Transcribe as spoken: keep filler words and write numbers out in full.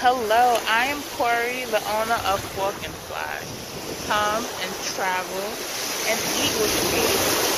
Hello, I am Corey, the owner of Fork and Fly. Come and travel and eat with me.